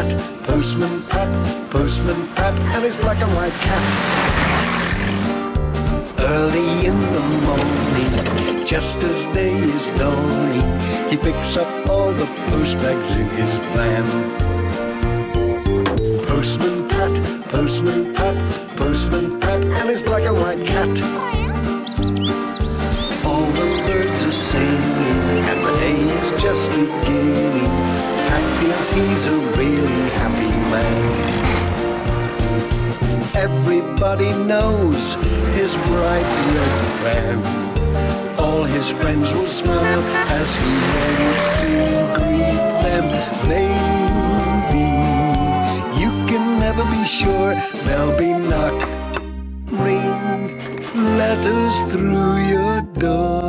Pat, Postman Pat, Postman Pat, and his black and white cat. Early in the morning, just as day is dawning, he picks up all the post bags in his van. Postman Pat, Postman Pat, Postman Pat, and his black and white cat. Birds are singing and the day is just beginning. Pat feels he's a really happy man. Everybody knows his bright red van. All his friends will smile as he waves to greet them. Maybe you can never be sure, there'll be knock, ring, letters through your door.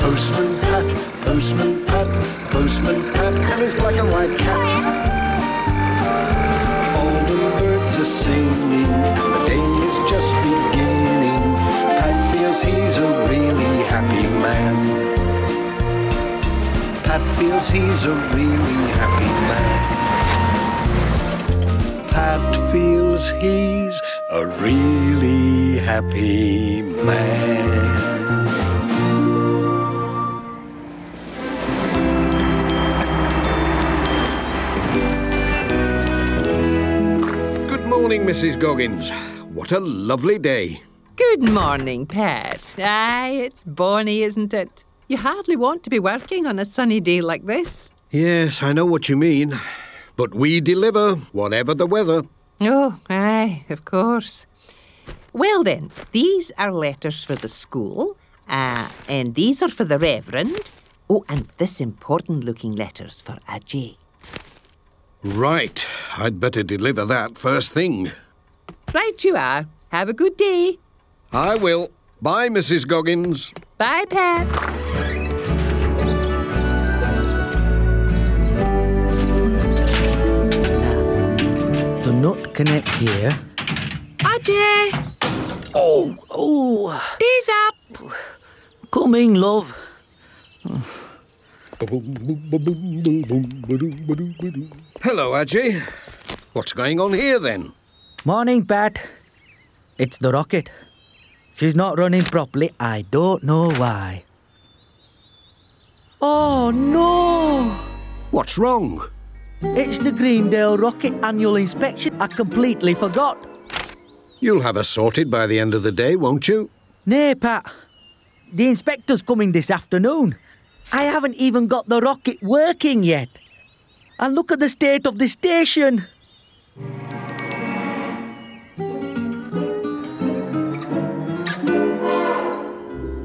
Postman Pat, Postman Pat, Postman Pat, and his black and white cat. All the birds are singing, and the day is just beginning. Pat feels he's a really happy man. Pat feels he's a really happy man. Pat feels he's a really happy man. Good morning, Mrs. Goggins. What a lovely day. Good morning, Pat. Aye, it's bonny, isn't it? You hardly want to be working on a sunny day like this. Yes, I know what you mean. But we deliver, whatever the weather. Oh, aye, of course. Well then, these are letters for the school, and these are for the Reverend. Oh, and this important-looking letter's for Ajay. Right, I'd better deliver that first thing. Right you are. Have a good day. I will. Bye, Mrs. Goggins. Bye, Pat. The nut connects here. Ajay! Oh! Oh! Day's up! Coming, love. Hello, Ajay. What's going on here, then? Morning, Pat. It's the rocket. She's not running properly. I don't know why. Oh, no! What's wrong? It's the Greendale Rocket annual inspection. I completely forgot. You'll have us sorted by the end of the day, won't you? Nay, Pat. The inspector's coming this afternoon. I haven't even got the rocket working yet. And look at the state of the station.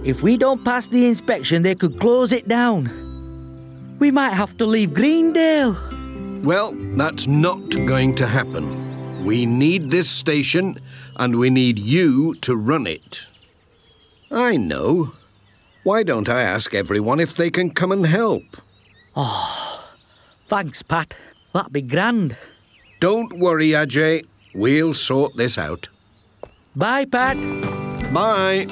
If we don't pass the inspection, they could close it down. We might have to leave Greendale. Well, that's not going to happen. We need this station and we need you to run it. I know. Why don't I ask everyone if they can come and help? Oh, thanks, Pat. That'd be grand. Don't worry, Ajay. We'll sort this out. Bye, Pat. Bye.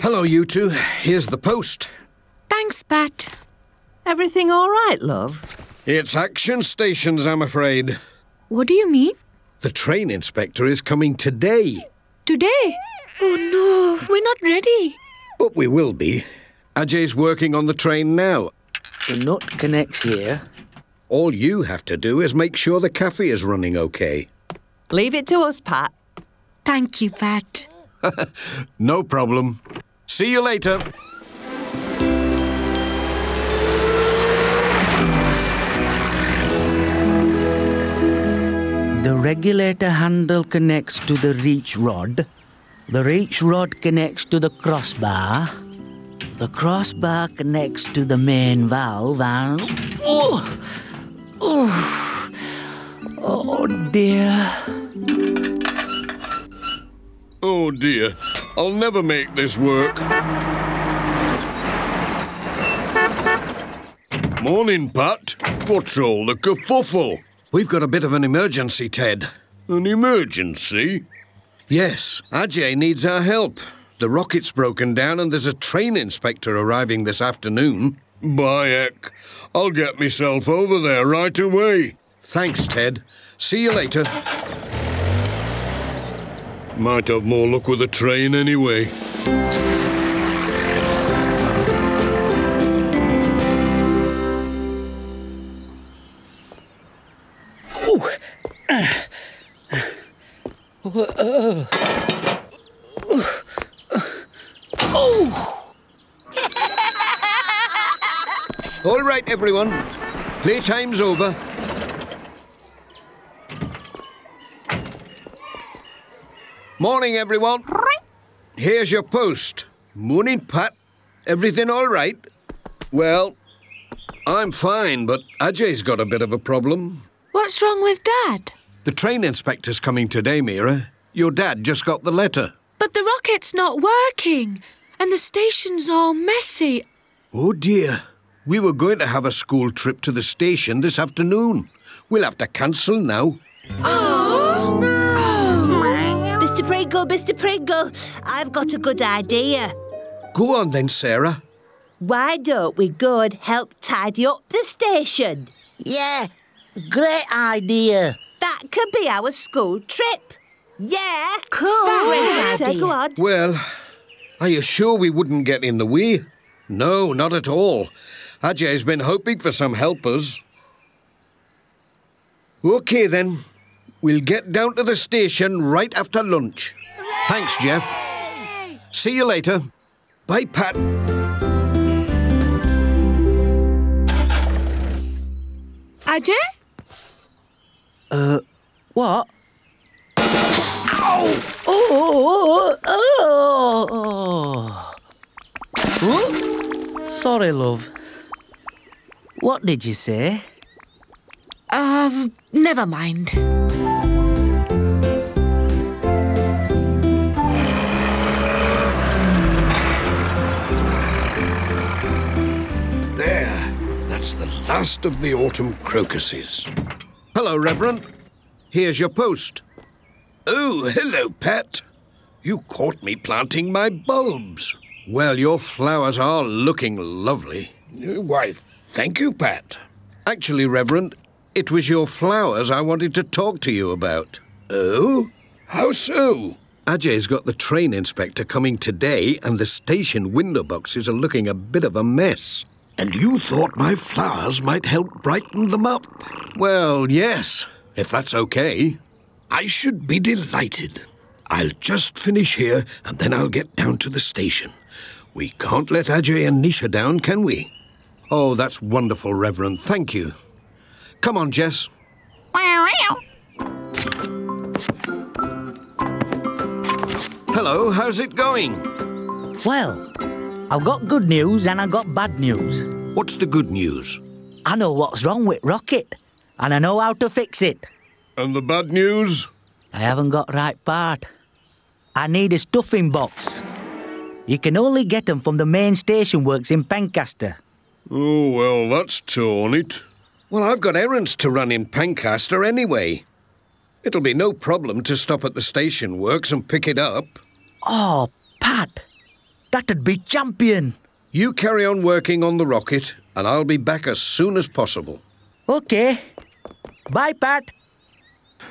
Hello, you two. Here's the post. Thanks, Pat. Everything all right, love? It's action stations, I'm afraid. What do you mean? The train inspector is coming today. Today? Oh, no. We're not ready. But we will be. Ajay's working on the train now. The nut connects here. All you have to do is make sure the cafe is running OK. Leave it to us, Pat. Thank you, Pat. No problem. See you later. The regulator handle connects to the reach rod. The reach rod connects to the crossbar. The crossbar connects to the main valve and... Oh! Oh, oh dear. Oh dear, I'll never make this work. Morning, Pat. What's all the kerfuffle? We've got a bit of an emergency, Ted. An emergency? Yes, Ajay needs our help. The rocket's broken down and there's a train inspector arriving this afternoon. By heck, I'll get myself over there right away. Thanks, Ted. See you later. Might have more luck with a train anyway. All right, everyone. Playtime's over. Morning, everyone. Here's your post. Morning, Pat. Everything all right? Well, I'm fine, but Ajay's got a bit of a problem. What's wrong with Dad? The train inspector's coming today, Mira. Your dad just got the letter. But the rocket's not working, and the station's all messy. Oh, dear. We were going to have a school trip to the station this afternoon. We'll have to cancel now. Oh! Mr. Pringle, I've got a good idea. Go on then, Sarah. Why don't we go and help tidy up the station? Yeah, great idea. That could be our school trip. Yeah, cool. Great idea. Go on. Well, are you sure we wouldn't get in the way? No, not at all. Ajay's been hoping for some helpers. OK then, we'll get down to the station right after lunch. Thanks, Jeff. See you later. Bye, Pat. Ajay? What? Ow! Oh! Oh! Oh! Sorry, love. What did you say? Never mind. That's the last of the autumn crocuses. Hello, Reverend. Here's your post. Oh, hello, Pat. You caught me planting my bulbs. Well, your flowers are looking lovely. Why, thank you, Pat. Actually, Reverend, it was your flowers I wanted to talk to you about. Oh? How so? Ajay's got the train inspector coming today and the station window boxes are looking a bit of a mess. And you thought my flowers might help brighten them up? Well, yes, if that's okay. I should be delighted. I'll just finish here and then I'll get down to the station. We can't let Ajay and Nisha down, can we? Oh, that's wonderful, Reverend. Thank you. Come on, Jess. Hello, how's it going? Well, I've got good news and I've got bad news. What's the good news? I know what's wrong with Rocket, and I know how to fix it. And the bad news? I haven't got the right part. I need a stuffing box. You can only get them from the main station works in Pencaster. Oh, well, that's torn it. Well, I've got errands to run in Pencaster anyway. It'll be no problem to stop at the station works and pick it up. Oh, Pat. That'd be champion. You carry on working on the rocket and I'll be back as soon as possible. OK. Bye, Pat.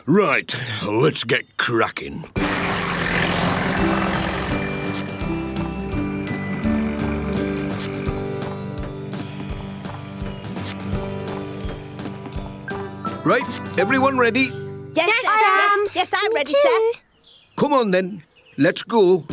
Right, let's get cracking. Right, everyone ready? Yes, Sam. Yes, I'm ready, sir. Come on, then. Let's go.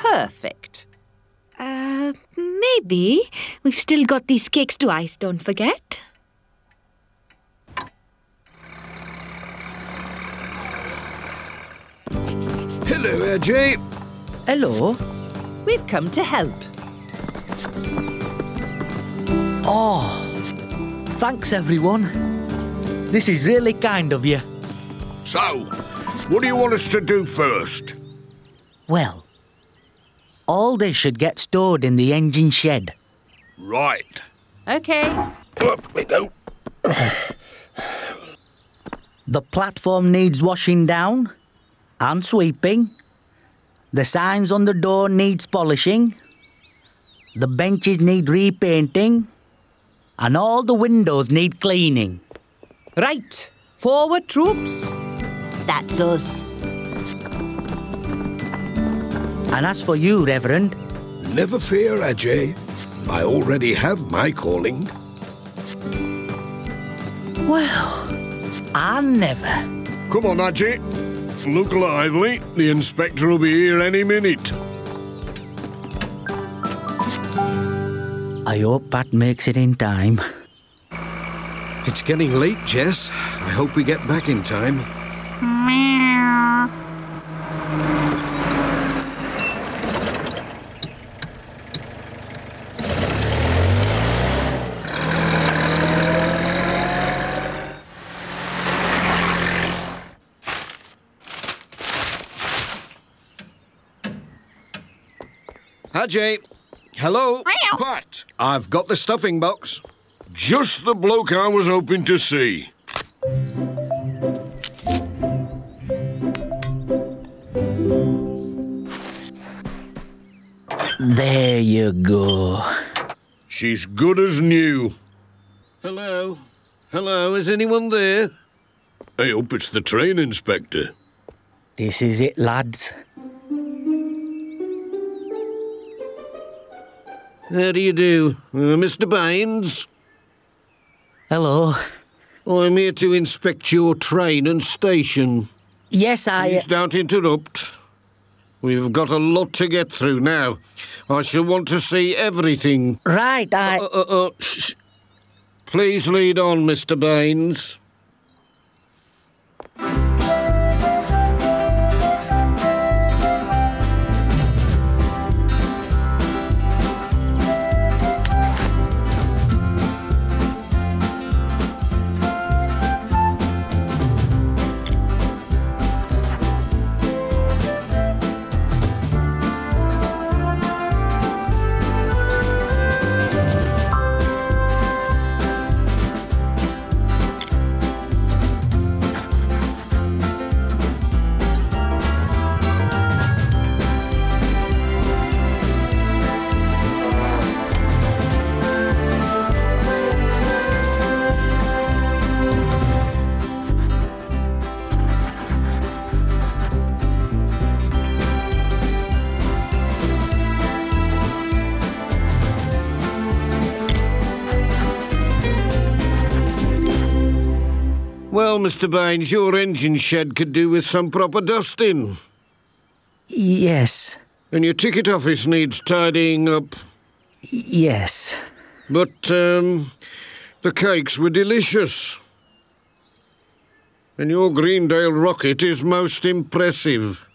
Perfect. Maybe. We've still got these cakes to ice, don't forget. Hello, Ajay. Hello. We've come to help. Oh, thanks, everyone. This is really kind of you. So, what do you want us to do first? Well, all this should get stored in the engine shed. Right. OK. Up we go. The platform needs washing down and sweeping. The signs on the door needs polishing. The benches need repainting. And all the windows need cleaning. Right. Forward, troops. That's us. And as for you, Reverend... Never fear, Ajay. I already have my calling. Well, I never. Come on, Ajay. Look lively. The inspector will be here any minute. I hope Pat makes it in time. It's getting late, Jess. I hope we get back in time. Meow. Ajay, hello? Meow. Pat, I've got the stuffing box. Just the bloke I was hoping to see. There you go. She's good as new. Hello? Hello, is anyone there? I hope it's the train inspector. This is it, lads. How do you do, Mr. Baines? Hello. I'm here to inspect your train and station. Yes, I... Please don't interrupt. We've got a lot to get through now. I shall want to see everything. Right, I... Please lead on, Mr. Baines. Well, Mr. Baines, your engine shed could do with some proper dusting. Yes. And your ticket office needs tidying up. Yes. But, the cakes were delicious. And your Greendale Rocket is most impressive.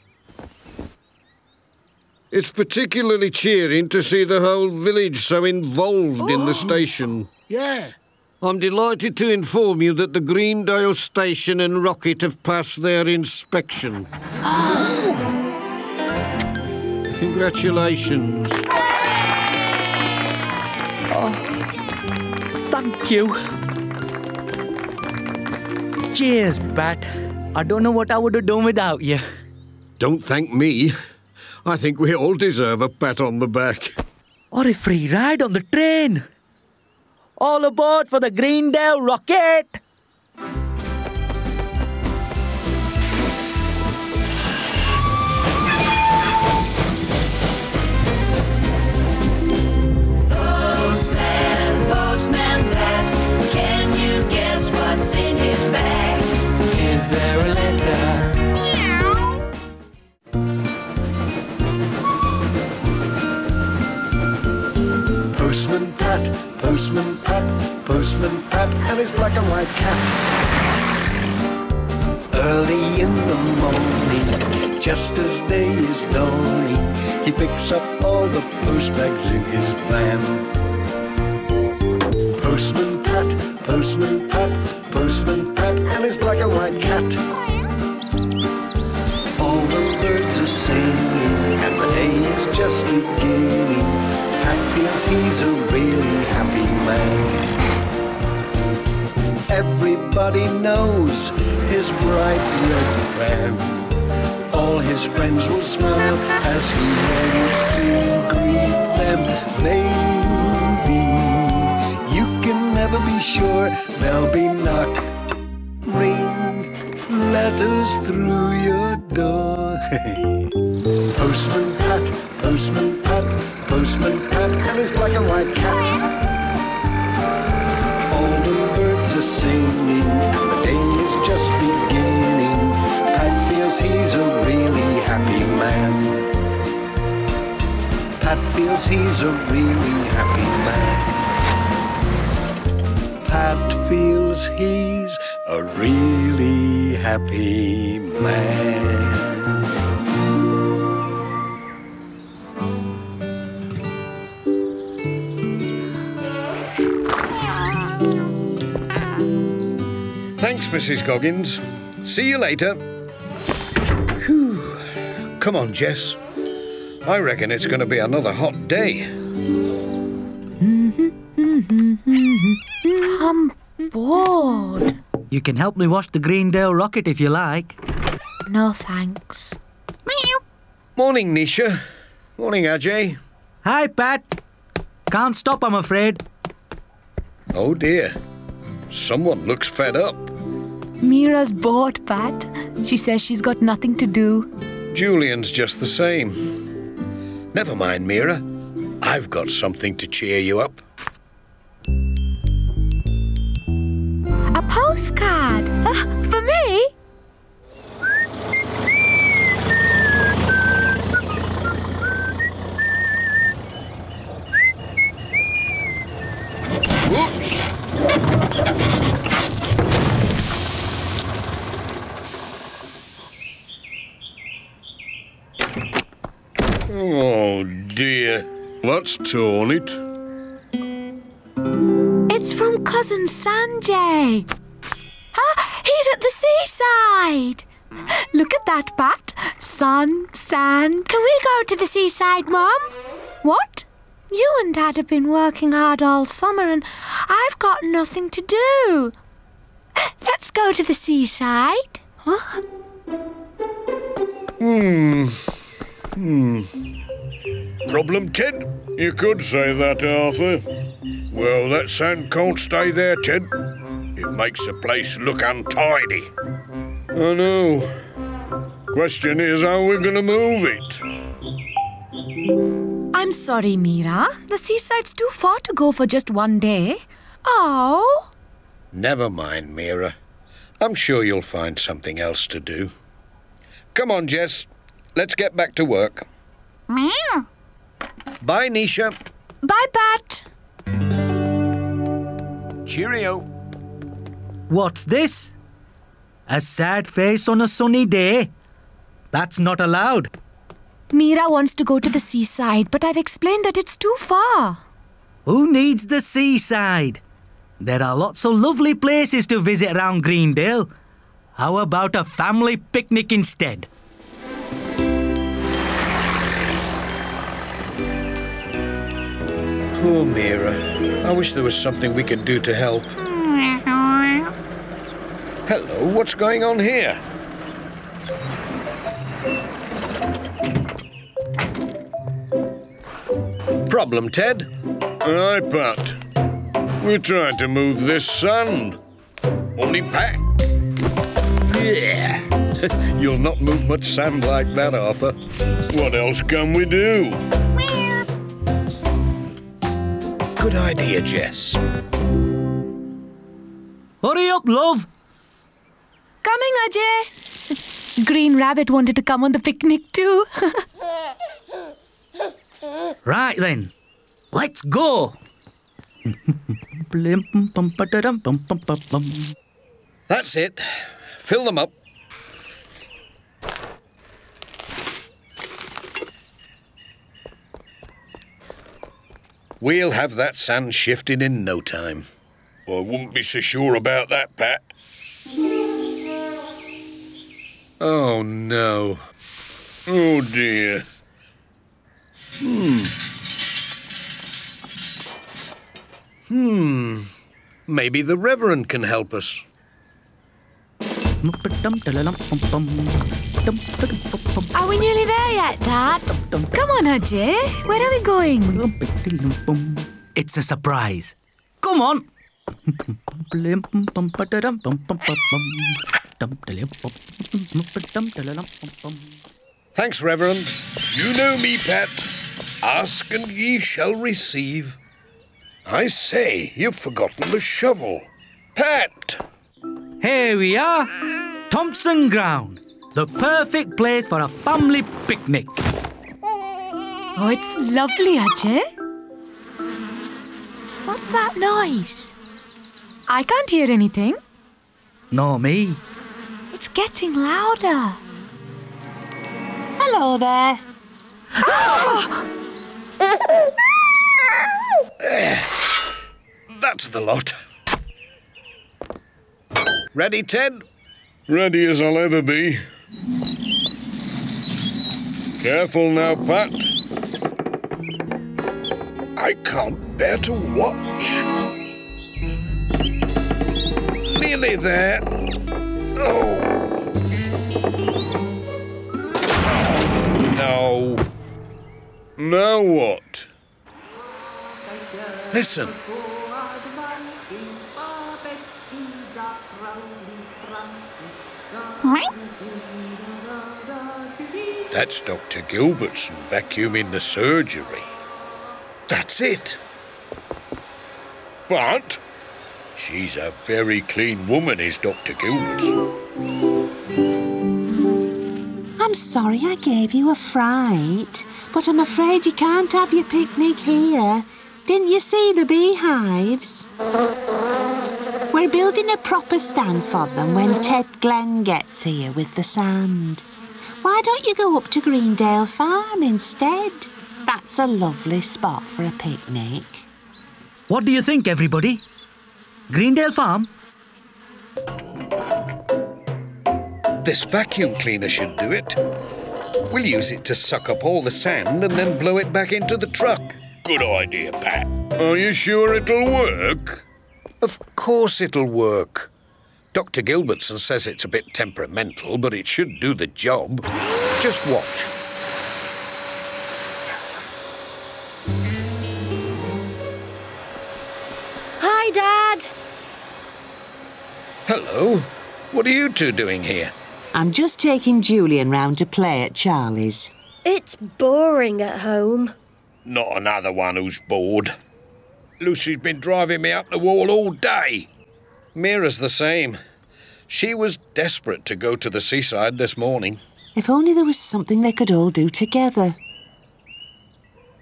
It's particularly cheering to see the whole village so involved in the station. Yeah. I'm delighted to inform you that the Greendale Station and Rocket have passed their inspection. Congratulations. Oh, thank you. Cheers, Pat. I don't know what I would have done without you. Don't thank me. I think we all deserve a pat on the back. Or a free ride on the train. All aboard for the Greendale Rocket! Postman, Postman Pat, can you guess what's in his bag? Is there a letter? Postman Pat, Postman Pat, Postman Pat and his black and white cat. Early in the morning, just as day is dawning, he picks up all the post bags in his van. Postman Pat, Postman Pat, and his black and white cat. All the birds are singing, and the day is just beginning. Pat feels he's a really happy man. Everybody knows his bright red crown. All his friends will smile as he waves to greet them. Maybe you can never be sure, there'll be knock-ring letters through your door. Postman Pat, Postman Pat, Postman Pat, and his black and white cat. All the birds are singing, and the day is just beginning. Pat feels he's a really happy man. Pat feels he's a really happy man. Pat feels he's a really happy man. Thanks, Mrs. Goggins. See you later. Whew. Come on, Jess. I reckon it's going to be another hot day. I'm bored. You can help me wash the Greendale Rocket if you like. No, thanks. Meow. Morning, Nisha. Morning, Ajay. Hi, Pat. Can't stop, I'm afraid. Oh, dear. Someone looks fed up. Mira's bored, Pat. She says she's got nothing to do. Julian's just the same. Never mind, Mira. I've got something to cheer you up. A postcard! For me? Whoops! Oh dear, that's torn it. It's from cousin Sanjay. He's at the seaside. Look at that, Pat. Sun, sand. Can we go to the seaside, Mum? What? You and Dad have been working hard all summer and I've got nothing to do. Let's go to the seaside. Huh? Problem, Ted? You could say that, Arthur. Well, that sand can't stay there, Ted. It makes the place look untidy. I know. Question is how we're going to move it. I'm sorry, Mira. The seaside's too far to go for just one day. Oh! Never mind, Mira. I'm sure you'll find something else to do. Come on, Jess. Let's get back to work. Meow. Bye, Nisha. Bye, Pat. Cheerio. What's this? A sad face on a sunny day? That's not allowed. Mira wants to go to the seaside, but I've explained that it's too far. Who needs the seaside? There are lots of lovely places to visit around Greendale. How about a family picnic instead? Poor Mira. I wish there was something we could do to help. Hello, what's going on here? Problem, Ted? Aye, Pat. We're trying to move this sand. Morning, Pat. Yeah. You'll not move much sand like that, Arthur. What else can we do? Meow. Good idea, Jess. Hurry up, love. Coming, Ajay. Green Rabbit wanted to come on the picnic too. Right then, let's go. That's it. Fill them up. We'll have that sand shifted in no time. I wouldn't be so sure about that, Pat. Oh, no. Oh, dear. Maybe the Reverend can help us. Are we nearly there yet, Dad? Come on, Ajay. Where are we going? It's a surprise. Come on. Thanks, Reverend. You know me, Pat. Ask and ye shall receive. I say, you've forgotten the shovel. Pat! Here we are, Thompson Ground, the perfect place for a family picnic. Oh, it's lovely, Ajay. What's that noise? I can't hear anything. Nor me. It's getting louder. Hello there. That's the lot. Ready, Ted? Ready as I'll ever be. Careful now, Pat. I can't bear to watch. Nearly there. Oh. No. Now what? Listen. That's Dr. Gilbertson vacuuming the surgery. That's it. But she's a very clean woman, is Dr. Gilbertson. I'm sorry I gave you a fright, but I'm afraid you can't have your picnic here. Didn't you see the beehives? We're building a proper stand for them when Ted Glenn gets here with the sand. Why don't you go up to Greendale Farm instead? That's a lovely spot for a picnic. What do you think, everybody? Greendale Farm? This vacuum cleaner should do it. We'll use it to suck up all the sand and then blow it back into the truck. Good idea, Pat. Are you sure it'll work? Of course it'll work. Dr. Gilbertson says it's a bit temperamental, but it should do the job. Just watch. Hi, Dad. Hello. What are you two doing here? I'm just taking Julian round to play at Charlie's. It's boring at home. Not another one who's bored. Lucy's been driving me up the wall all day. Mira's the same. She was desperate to go to the seaside this morning. If only there was something they could all do together.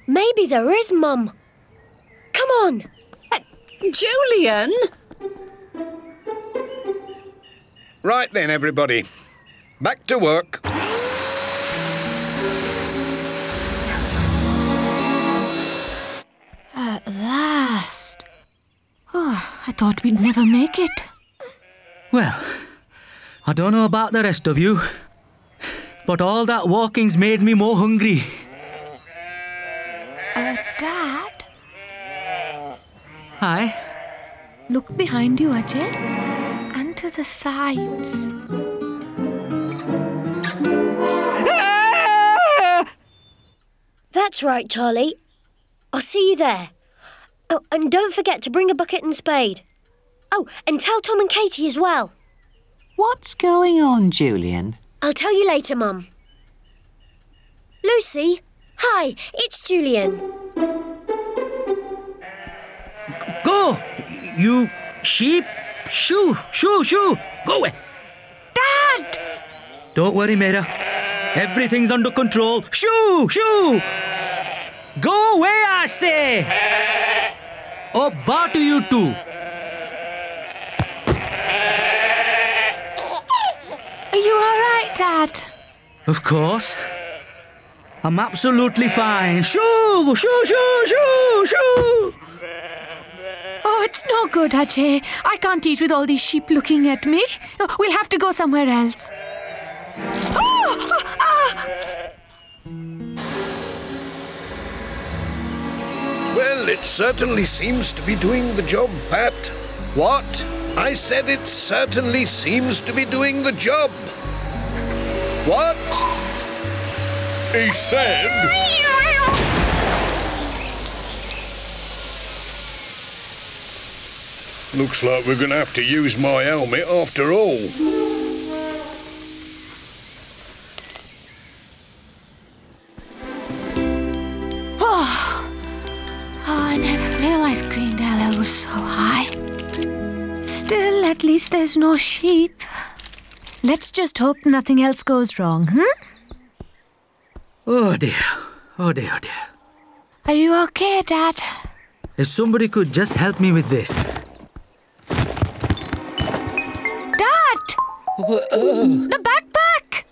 Maybe there is, Mum. Come on. Julian! Right then, everybody. Back to work. At last. Oh, I thought we'd never make it. Well, I don't know about the rest of you, but all that walking's made me more hungry. Dad? Hi. Look behind you, Ajay, and to the sides. That's right, Charlie. I'll see you there. Oh, and don't forget to bring a bucket and spade. Oh, and tell Tom and Katie as well. What's going on, Julian? I'll tell you later, Mum. Lucy, hi, it's Julian. Go, you sheep. Shoo, shoo, shoo. Go away. Dad! Don't worry, Mira. Everything's under control. Shoo, shoo. Go away, I say! Oh, bar to you two. Are you all right, Dad? Of course. I'm absolutely fine. Shoo, shoo, shoo, shoo, shoo! Oh, It's no good, Ajay. I can't eat with all these sheep looking at me. We'll have to go somewhere else. Well, it certainly seems to be doing the job, Pat. What? I said it certainly seems to be doing the job. What? He said... Looks like we're going to have to use my helmet after all. I never realised Greendale was so high. Still, at least there's no sheep. Let's just hope nothing else goes wrong, Oh dear, oh dear, oh dear. Are you okay, Dad? If somebody could just help me with this. Dad! The backpack!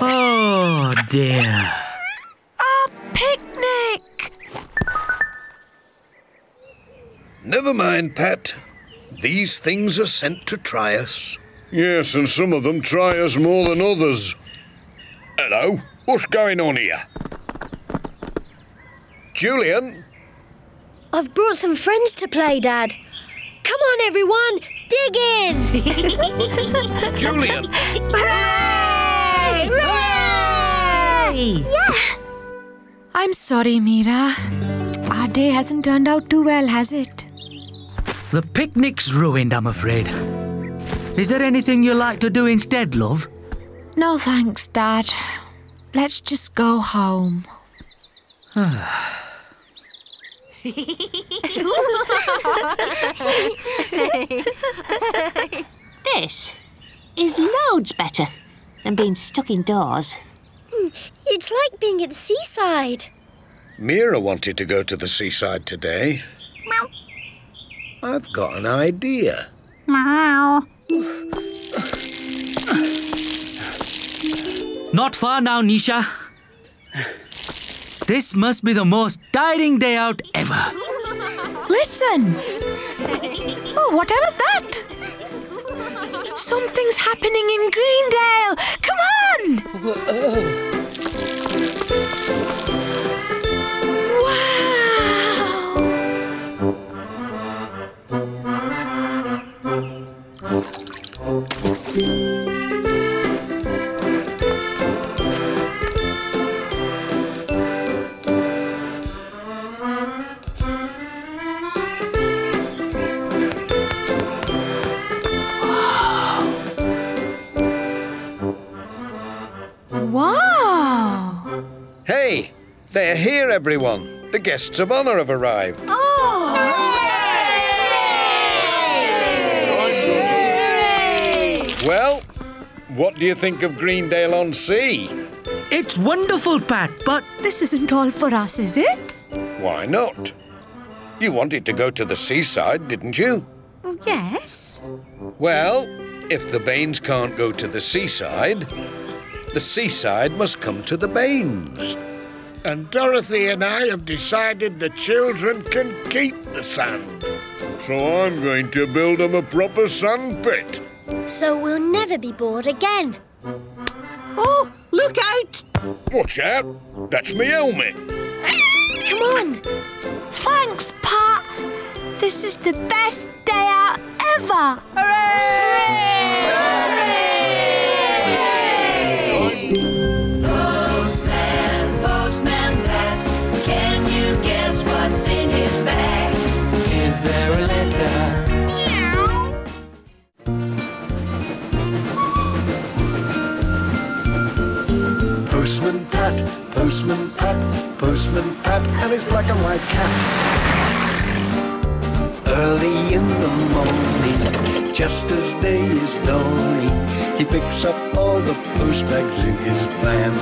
Oh dear. A picnic! Never mind, Pat. These things are sent to try us. Yes, and some of them try us more than others. Hello, what's going on here? Julian? I've brought some friends to play, Dad. Come on, everyone, dig in! Julian! Hooray! Hooray! Yeah! I'm sorry, Mira. Our day hasn't turned out too well, has it? The picnic's ruined, I'm afraid. Is there anything you like to do instead, love? No thanks, Dad. Let's just go home. This is loads better than being stuck indoors. It's like being at the seaside. Mira wanted to go to the seaside today. Meow. I've got an idea. Meow. Not far now, Nisha. This must be the most tiring day out ever. Listen. Oh, whatever's that? Something's happening in Greendale. Come on! Wow! Hey, they're here, everyone. The guests of honour have arrived. Oh! Well, what do you think of Greendale on Sea? It's wonderful, Pat, but... This isn't all for us, is it? Why not? You wanted to go to the seaside, didn't you? Yes. Well, if the Baines can't go to the seaside must come to the Baines. And Dorothy and I have decided the children can keep the sand. So I'm going to build them a proper sand pit. So we'll never be bored again. Oh, look out! Watch out! That's me helmet. Come on! Thanks, Pat. This is the best day out ever. Hooray! Hooray! Hooray! Postman, Postman Pat, can you guess what's in his bag? Is there a letter? Postman Pat, Postman Pat, Postman Pat and his black and white cat. Early in the morning, just as day is dawning, he picks up all the post bags in his van.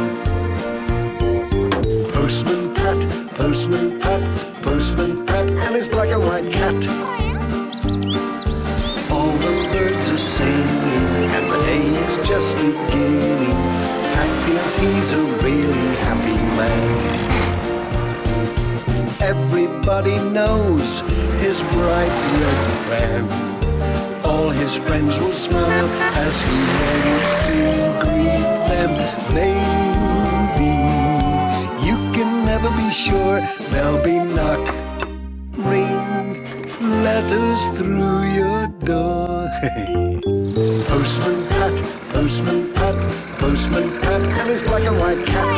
Postman Pat, Postman Pat, Postman Pat and his black and white cat. All the birds are singing and the day is just beginning. Pat feels he's a really happy man. everybody knows his bright red crown. All his friends will smile as he waves to greet them. Maybe you can never be sure, there'll be knock, ring, letters through your door. Hey. Postman Pat, Postman Pat, Postman Pat, and his black and white cat.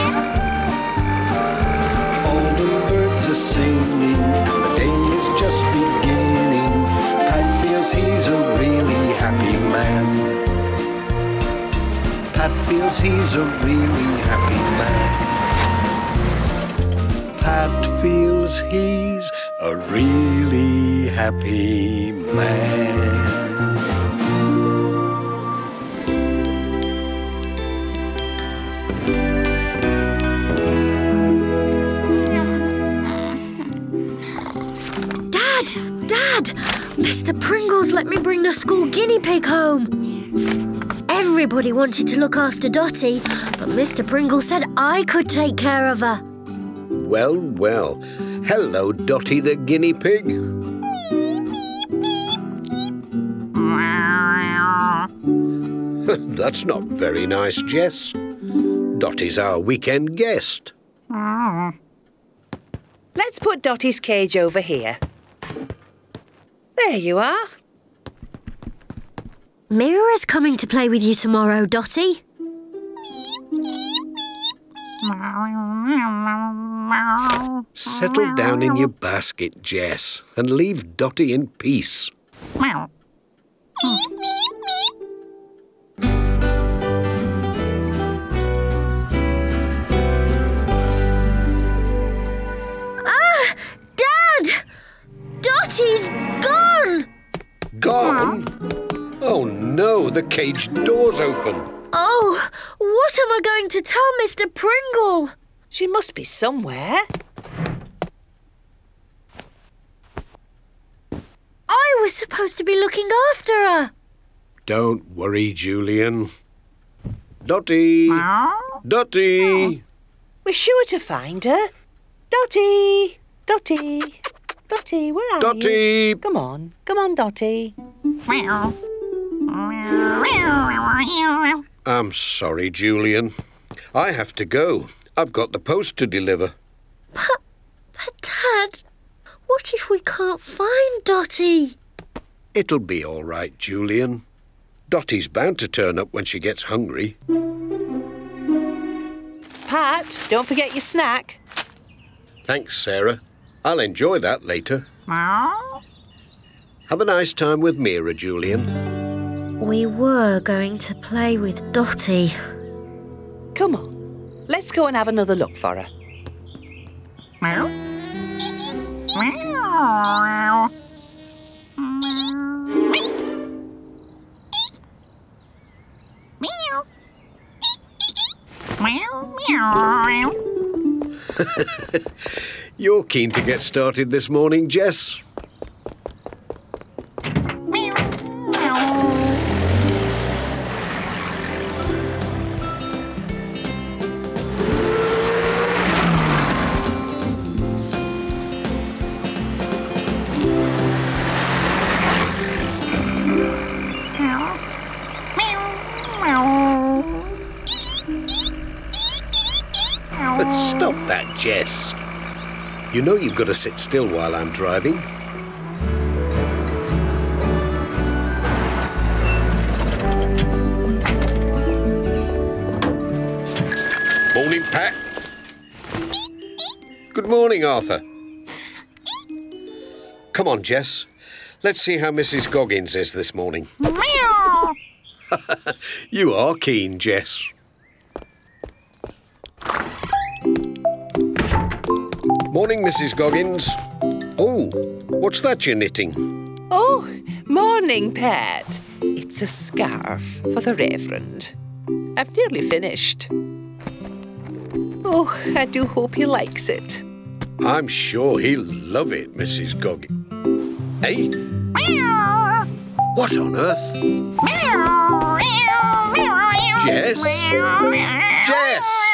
All the birds are singing, the day is just beginning. Pat feels he's a really happy man. Pat feels he's a really happy man. Pat feels he's a really happy man. Dad! Mr. Pringle's let me bring the school guinea pig home. Everybody wanted to look after Dotty, but Mr. Pringle said I could take care of her. Well, well. Hello, Dotty the guinea pig. That's not very nice, Jess. Dotty's our weekend guest. Let's put Dotty's cage over here. There you are. Mira's coming to play with you tomorrow, Dotty. Settle down in your basket, Jess, and leave Dotty in peace. Ah! Dad! Dotty's gone! Gone? Oh no, the cage door's open. Oh, what am I going to tell Mr. Pringle? She must be somewhere. I was supposed to be looking after her. Don't worry, Julian. Dotty! Dotty! We're sure to find her. Dotty! Dotty! Dotty, where are you? Dotty! Come on, Dotty. Meow. I'm sorry, Julian. I have to go. I've got the post to deliver. But Dad, what if we can't find Dotty? It'll be all right, Julian. Dotty's bound to turn up when she gets hungry. Pat, don't forget your snack. Thanks, Sarah. I'll enjoy that later. Meow. Have a nice time with Mira, Julian. We were going to play with Dotty. Come on, let's go and have another look for her. Meow. Meow. Meow. Meow. Meow. You're keen to get started this morning, Jess. Jess, you know you've got to sit still while I'm driving. Morning, Pat. Good morning, Arthur. Come on, Jess. Let's see how Mrs. Goggins is this morning. Meow. You are keen, Jess. Morning, Mrs. Goggins. Oh, what's that you're knitting? Oh, morning, Pat. It's a scarf for the Reverend. I've nearly finished. Oh, I do hope he likes it. I'm sure he'll love it, Mrs. Goggins. Hey? Meow. What on earth? Meow. Jess? Meow. Jess!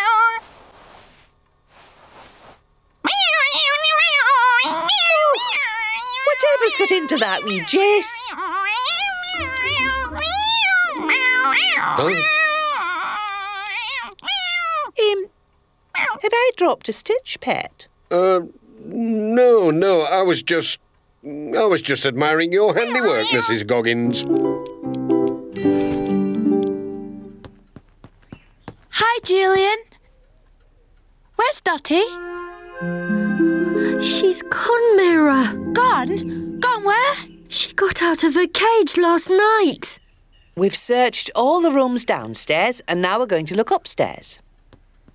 never's got into that wee Jess. Have I dropped a stitch, Pat? No, I was just admiring your handiwork, Mrs. Goggins. Hi, Julian. Where's Dotty? She's gone, Mira. Gone? Gone where? She got out of her cage last night. We've searched all the rooms downstairs and now we're going to look upstairs.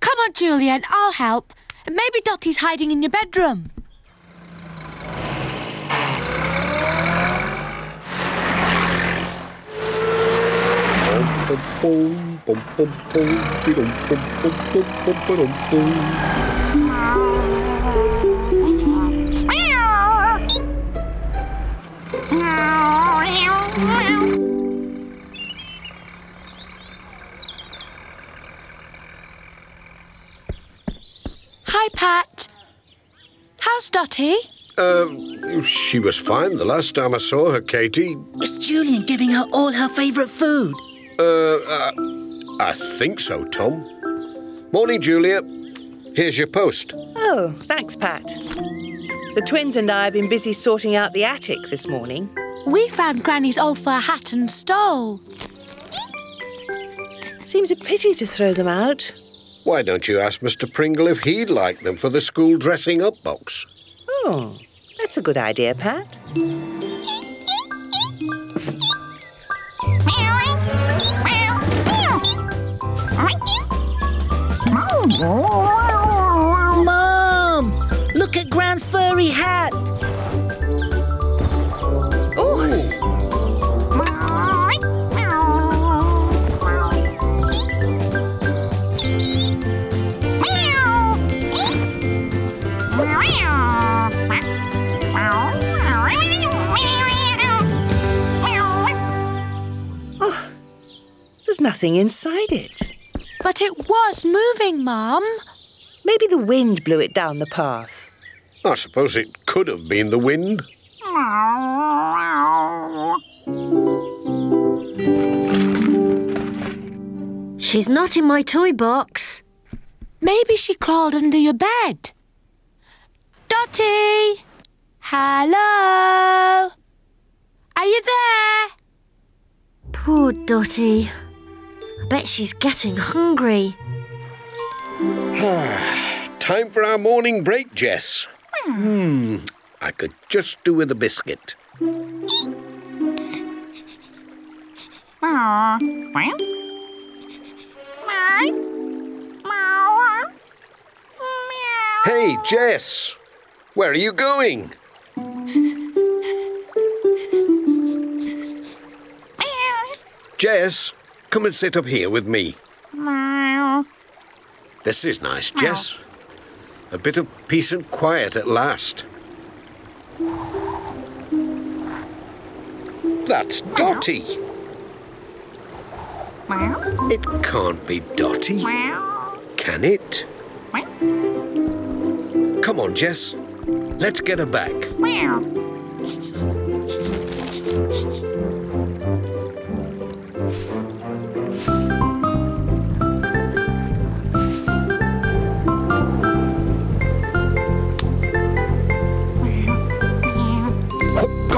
Come on, Julian, I'll help. And maybe Dotty's hiding in your bedroom. Hi, Pat. How's Dotty? She was fine the last time I saw her, Katie. Is Julian giving her all her favourite food? I think so, Tom. Morning, Julia. Here's your post. Oh, thanks, Pat. The twins and I have been busy sorting out the attic this morning. We found Granny's old fur hat and stole. Seems a pity to throw them out. Why don't you ask Mr. Pringle if he'd like them for the school dressing-up box? Oh, that's a good idea, Pat. Mom! Look at Gran's furry hat! Oh, there's nothing inside it. But it was moving, Mum. Maybe the wind blew it down the path. I suppose it could have been the wind. She's not in my toy box. Maybe she crawled under your bed. Dotty! Hello? Are you there? Poor Dotty. Bet she's getting hungry. Time for our morning break, Jess. I could just do with a biscuit. Hey, Jess. Where are you going? Jess. Come and sit up here with me. This is nice, Jess. A bit of peace and quiet at last. That's Dotty. It can't be Dotty, can it? Come on, Jess. Let's get her back.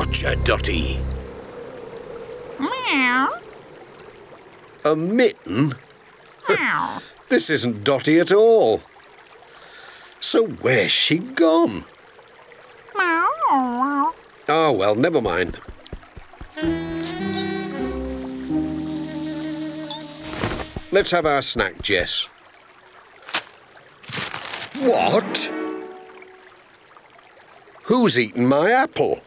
Gotcha, Dotty. Meow. A mitten? Meow. This isn't Dotty at all. So where's she gone? Meow. Oh, well, never mind. Let's have our snack, Jess. What? Who's eaten my apple?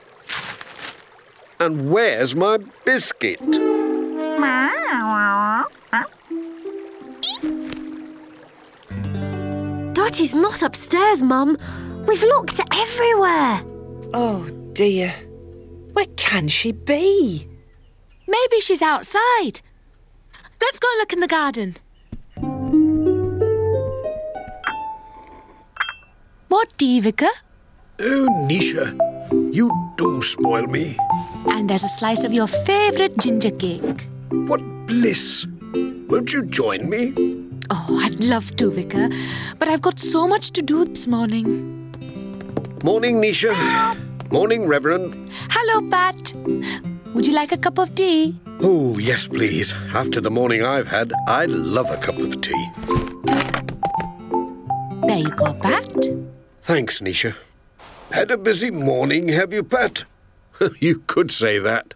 And where's my biscuit? Dotty's not upstairs, Mum. We've looked everywhere. Oh, dear. Where can she be? Maybe she's outside. Let's go look in the garden. What, Divika? Oh, Nisha, You do spoil me. And there's a slice of your favourite ginger cake. What bliss! Won't you join me? Oh, I'd love to, Vicar. But I've got so much to do this morning. Morning, Nisha. Morning, Reverend. Hello, Pat. Would you like a cup of tea? Oh, yes, please. After the morning I've had, I'd love a cup of tea. There you go, Pat. Thanks, Nisha. Had a busy morning, have you, Pat? You could say that.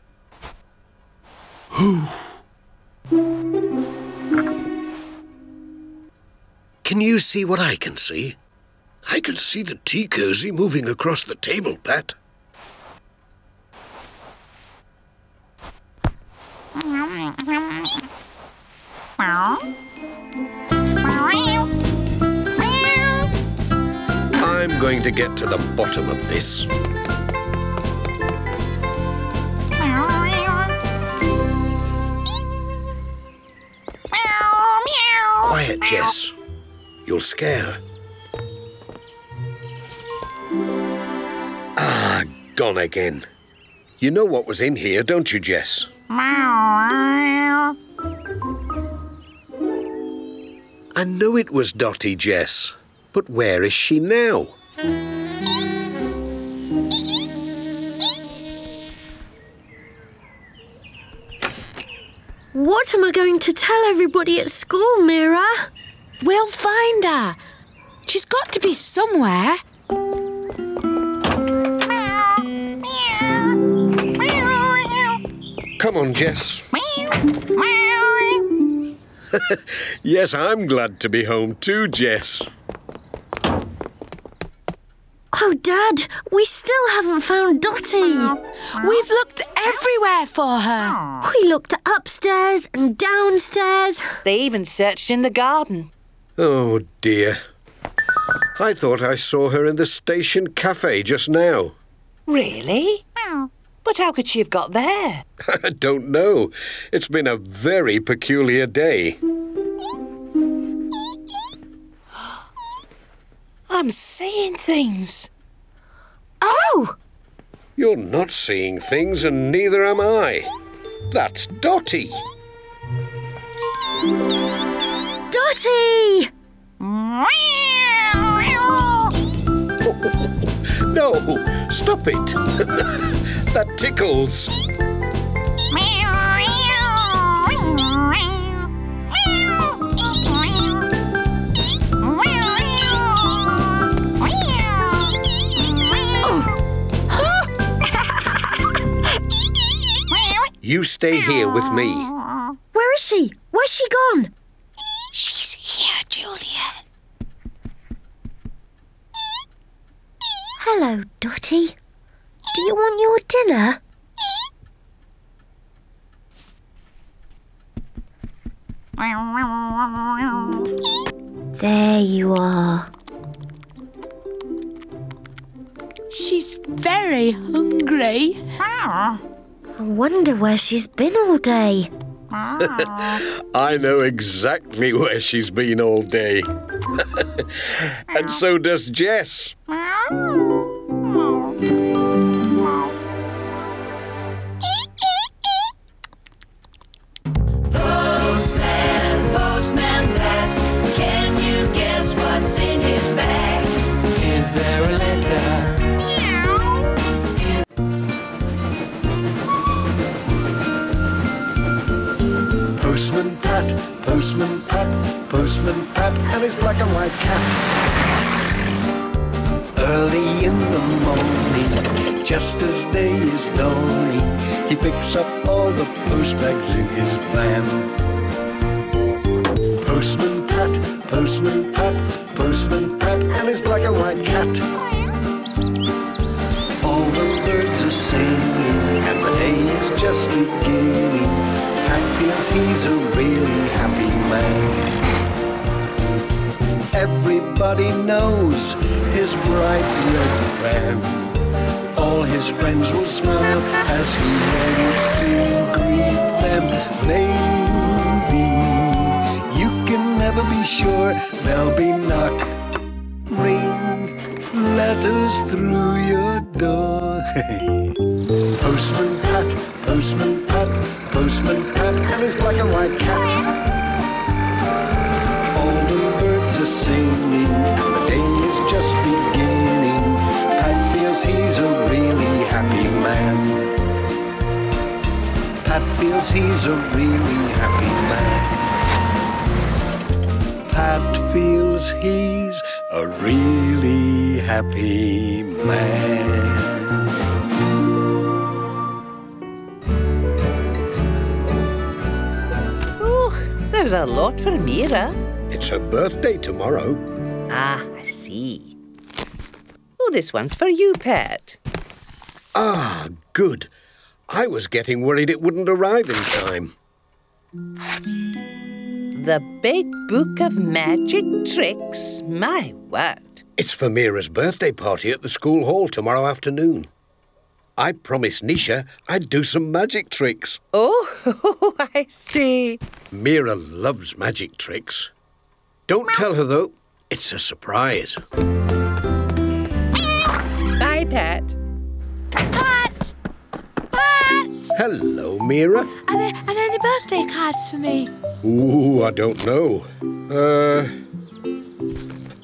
Can you see what I can see? I can see the tea cosy moving across the table, Pat. I'm going to get to the bottom of this. Quiet, Jess. You'll scare her. Ah, gone again. You know what was in here, don't you, Jess? I know it was Dotty, Jess. But where is she now? What am I going to tell everybody at school, Mira? We'll find her. She's got to be somewhere. Come on, Jess. Yes, I'm glad to be home too, Jess. Oh, Dad, we still haven't found Dotty. We've looked everywhere for her. We looked upstairs and downstairs. They even searched in the garden. Oh, dear. I thought I saw her in the station cafe just now. Really? But how could she have got there? I don't know. It's been a very peculiar day. I'm seeing things. Oh! You're not seeing things and neither am I. That's Dotty. Dotty! No, stop it. That tickles. You stay here with me. Where is she? Where's she gone? She's here, Julian. Hello, Dotty. Do you want your dinner? There you are. She's very hungry. I wonder where she's been all day. I know exactly where she's been all day. And so does Jess. Postman, Postman Pat, can you guess what's in his bag? Is there a letter? Postman Pat, Postman Pat, Postman Pat and his black and white cat. Early in the morning, just as day is dawning, he picks up all the post bags in his van. Postman Pat, Postman Pat, Postman Pat and his black and white cat. All the birds are singing and the day is just beginning. Pat feels he's a really happy man. Everybody knows his bright red van. All his friends will smile as he waves to greet them. Maybe you can never be sure there'll be knock, ring, letters through your door. Postman Pat, Postman Pat, Postman Pat, and his black and white cat. All the birds are singing, and the day is just beginning. Pat feels he's a really happy man. Pat feels he's a really happy man. Pat feels he's a really happy man. There's a lot for Mira. It's her birthday tomorrow. Ah, I see. Oh, this one's for you, Pat. Ah, good. I was getting worried it wouldn't arrive in time. The Big Book of Magic Tricks, my word. It's for Mira's birthday party at the school hall tomorrow afternoon. I promised Nisha I'd do some magic tricks. Oh, I see. Mira loves magic tricks. Don't tell her, though. It's a surprise. Bye, Pat. Pat! Pat! Hello, Mira. Are there any birthday cards for me? Ooh, I don't know.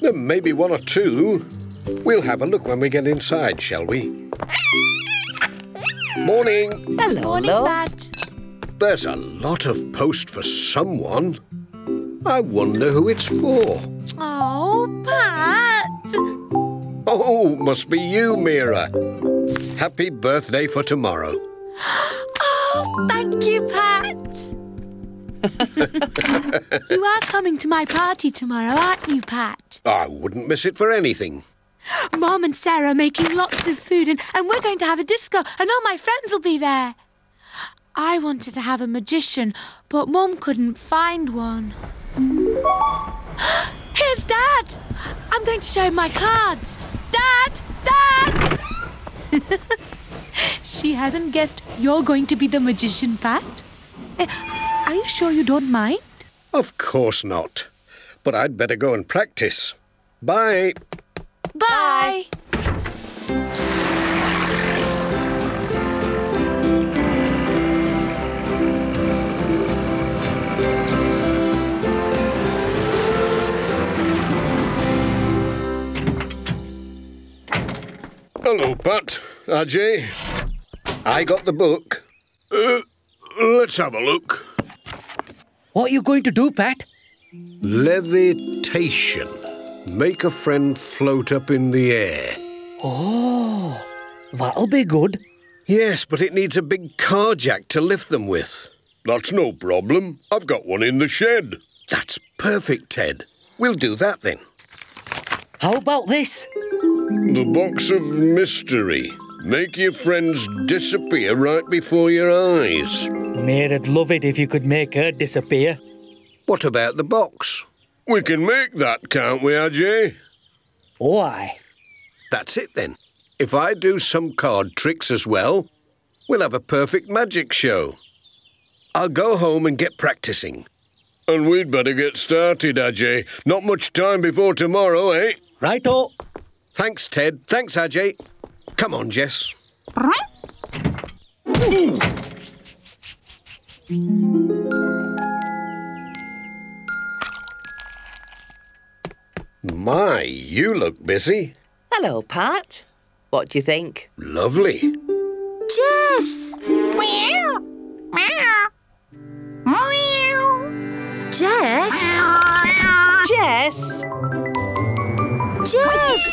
There may be one or two. We'll have a look when we get inside, shall we? Morning. Hello. Morning, Pat. There's a lot of post for someone. I wonder who it's for. Oh, Pat. Oh, must be you, Mira. Happy birthday for tomorrow. Oh, thank you, Pat. You are coming to my party tomorrow, aren't you, Pat? I wouldn't miss it for anything. Mom and Sarah are making lots of food and we're going to have a disco and all my friends will be there. I wanted to have a magician, but Mom couldn't find one. Here's Dad! I'm going to show him my cards. Dad! Dad! She hasn't guessed you're going to be the magician, Pat. Are you sure you don't mind? Of course not. But I'd better go and practice. Bye. Bye. Hello, Pat. Ajay. I got the book. Let's have a look. What are you going to do, Pat? Levitation. Make a friend float up in the air. Oh, that'll be good. Yes, but it needs a big car jack to lift them with. That's no problem. I've got one in the shed. That's perfect, Ted. We'll do that then. How about this? The Box of Mystery. Make your friends disappear right before your eyes. Mira'd love it if you could make her disappear. What about the box? We can make that, can't we, Ajay? Oh, aye. That's it, then. If I do some card tricks as well, we'll have a perfect magic show. I'll go home and get practising. And we'd better get started, Ajay. Not much time before tomorrow, eh? Righto. Thanks, Ted. Thanks, Ajay. Come on, Jess. My, you look busy. Hello, Pat. What do you think? Lovely. Jess! Meow! Meow! Meow! Jess? Jess! Jess!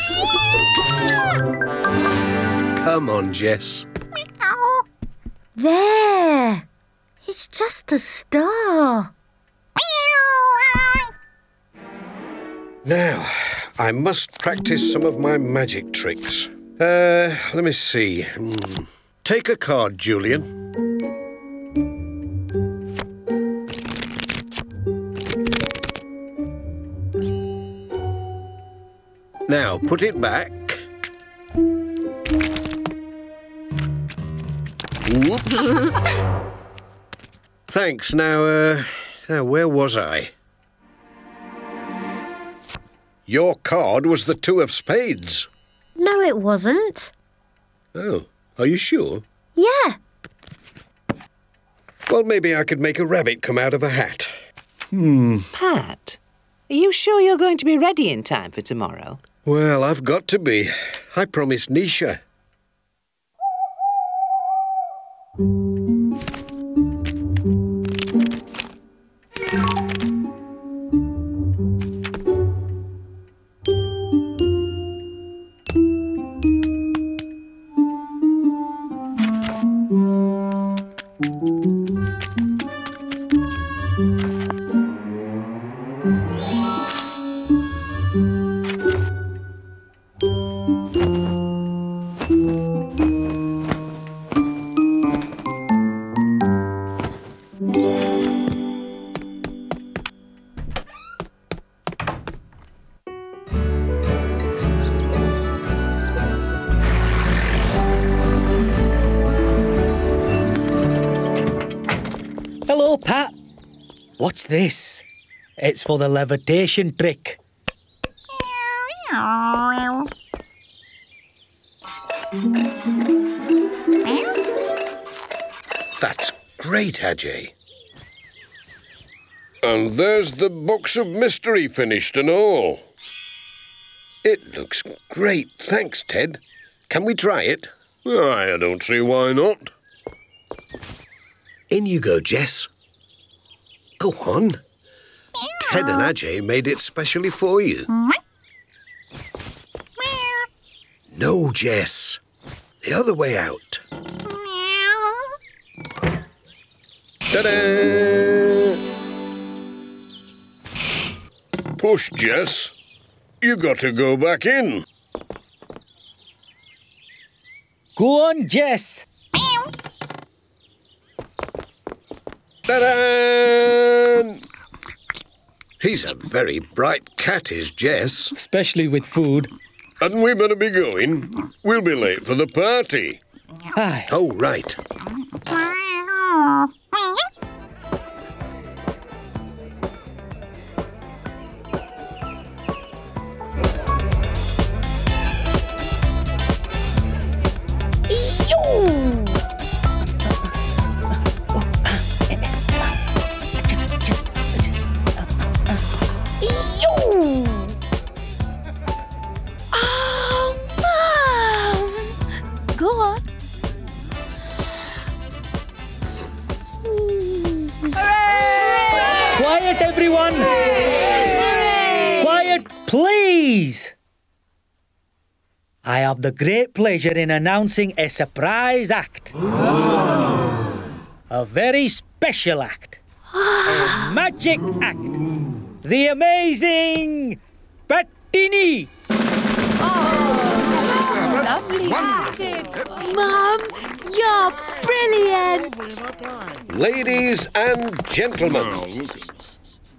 Come on, Jess. Meow! There! It's just a star. Meow! Now, I must practice some of my magic tricks. Let me see. Take a card, Julian. Now, put it back. Whoops. Thanks. Now, where was I? Your card was the 2 of spades. No, it wasn't. Oh, Are you sure? Yeah. Well, maybe I could make a rabbit come out of a hat. Pat, are you sure you're going to be ready in time for tomorrow? Well, I've got to be. I promised Nisha. This. It's for the levitation trick. That's great, Ajay. And there's the box of mystery finished and all. It looks great. Thanks, Ted. Can we try it? I don't see why not. In you go, Jess. Go on. Ted and Ajay made it specially for you. No, Jess. The other way out. Ta-da! Push, Jess. You got to go back in. Go on, Jess. Ta-da! He's a very bright cat, is Jess. Especially with food. And we better be going. We'll be late for the party. Aye. Oh, right. I have the great pleasure in announcing a surprise act. Oh. A very special act. Oh. A magic act. The amazing Patini. Oh, lovely. Mum, you're brilliant. Ladies and gentlemen,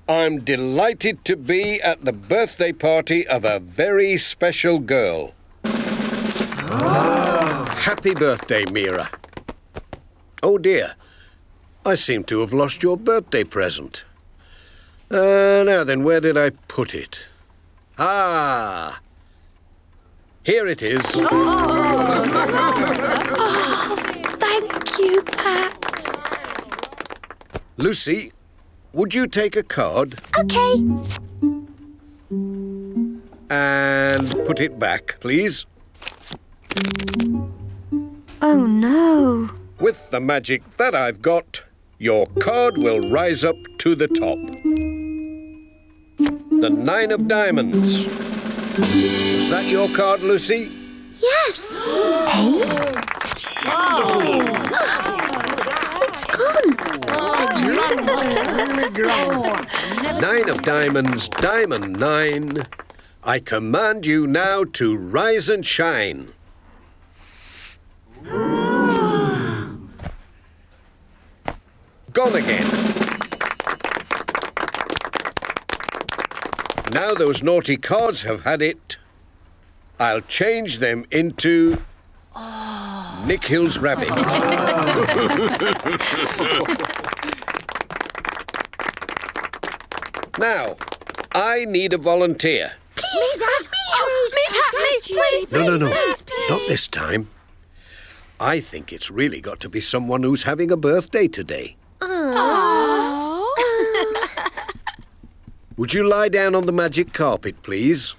I'm delighted to be at the birthday party of a very special girl. Oh. Happy birthday, Mira. Oh, dear. I seem to have lost your birthday present. Now then, where did I put it? Ah! Here it is. Oh, oh thank you, Pat. Lucy, would you take a card? OK. And put it back, please. Oh, no. With the magic that I've got, your card will rise up to the top. The 9 of diamonds. Is that your card, Lucy? Yes. Hey. Oh. It's gone. Oh. 9 of diamonds, diamond 9. I command you now to rise and shine. Gone again. Now those naughty cards have had it. I'll change them into Nick Hill's rabbit. Now, I need a volunteer. Please, Dad. Me, Pat, me, please. No, no, no. Not this time. I think it's really got to be someone who's having a birthday today. Aww. Would you lie down on the magic carpet, please?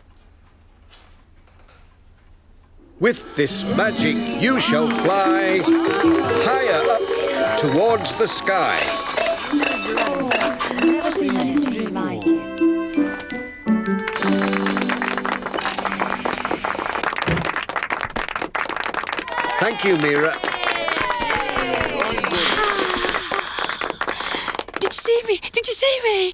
With this magic, you shall fly higher up towards the sky. Thank you, Mira. Did you see me? Did you see me?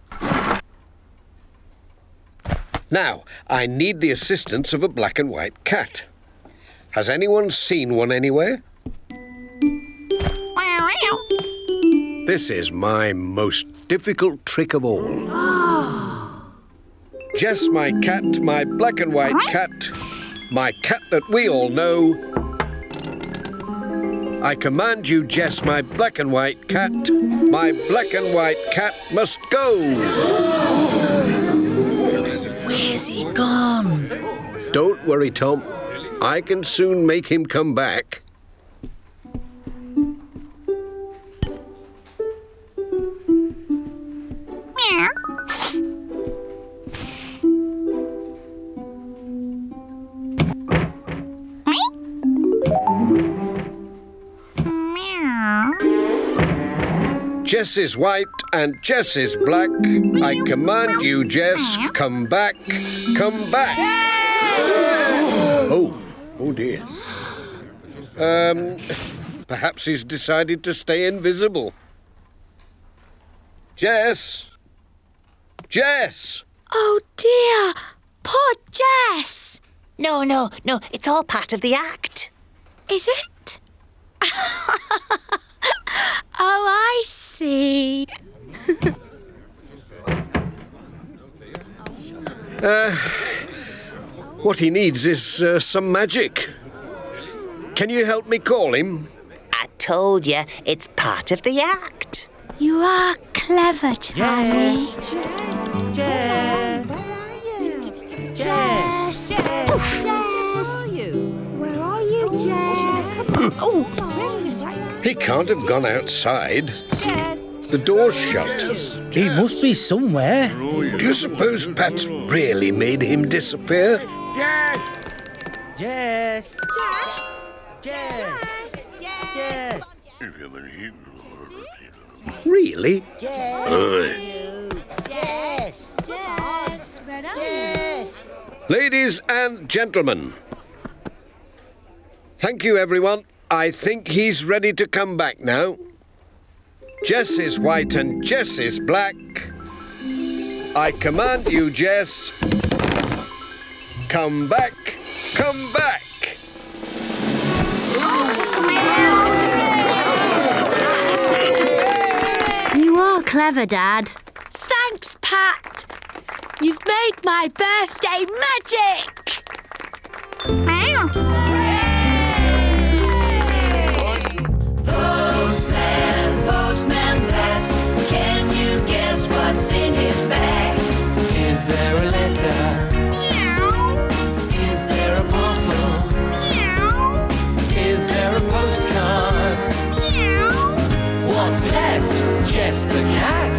Now, I need the assistance of a black and white cat. Has anyone seen one anywhere? This is my most difficult trick of all. Jess, my cat, my black and white cat, my cat that we all know. I command you, Jess, my black and white cat. My black and white cat must go. Where's he gone? Don't worry, Tom. I can soon make him come back. Meow. Jess is white and Jess is black. I command you, Jess, come back, come back. Oh. Oh, dear. Perhaps he's decided to stay invisible. Jess! Jess! Oh, dear. Poor Jess! No. It's all part of the act. Is it? Oh, I see. What he needs is some magic. Can you help me call him? I told you, it's part of the act. You are clever, Charlie. Jess, Jess, Jess, Jess, where are you, Jess? Oh, he can't have gone outside. The door's shut. He must be somewhere. Do you suppose Pat's really made him disappear? Yes! Yes! Yes! Yes! Yes! Really? Yes! Yes! Yes! Ladies and gentlemen, thank you, everyone. I think he's ready to come back now. Jess is white and Jess is black. I command you, Jess. Come back! Come back! You are clever, Dad. Thanks, Pat. You've made my birthday magic. Postman, Postman Pat, can you guess what's in his bag? Is there a letter? Postcard. What's left? Just the cat.